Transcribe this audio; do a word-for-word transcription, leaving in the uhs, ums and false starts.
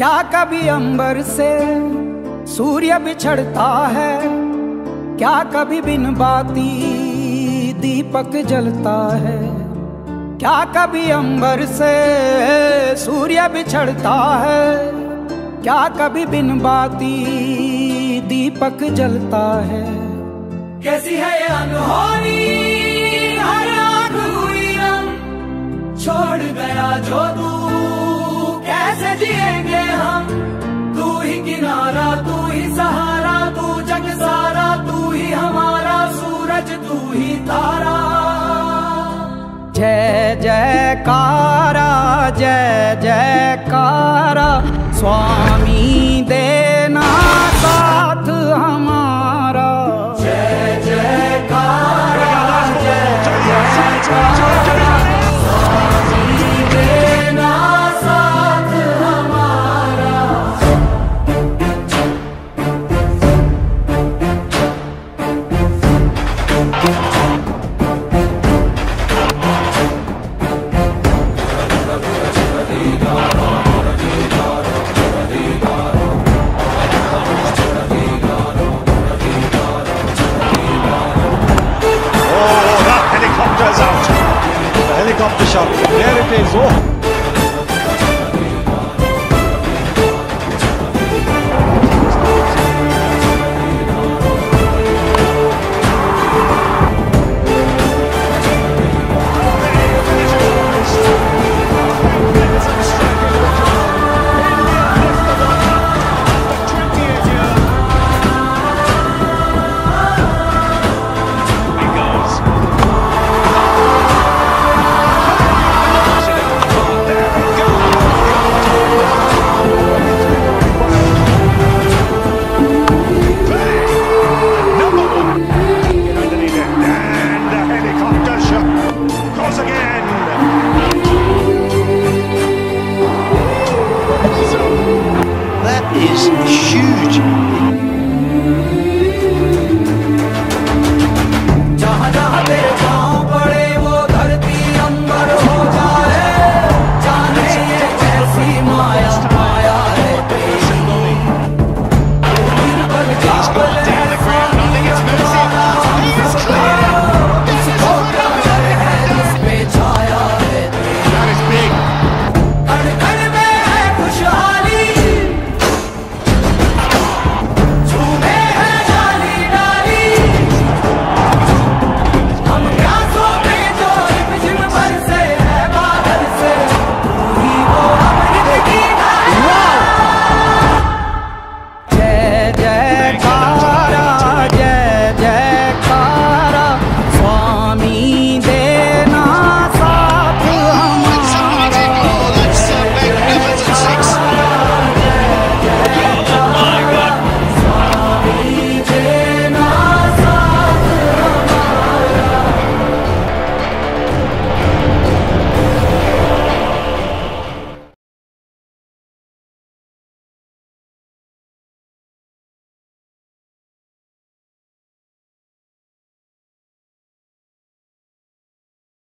क्या कभी अंबर से सूर्य बिछड़ता है, क्या कभी बिन बाती दीपक जलता है। क्या कभी अंबर से सूर्य बिछड़ता है, क्या कभी बिन बाती दीपक जलता है। कैसी है ये अनहोनी हर आँख हुई रंग, छोड़ गया जो तू कैसे जिएंगे हम। तू ही किनारा, तू ही सहारा, तू जग सारा, तू ही हमारा सूरज, तू ही तारा। जय जयकारा, जय जयकारा स्वामी।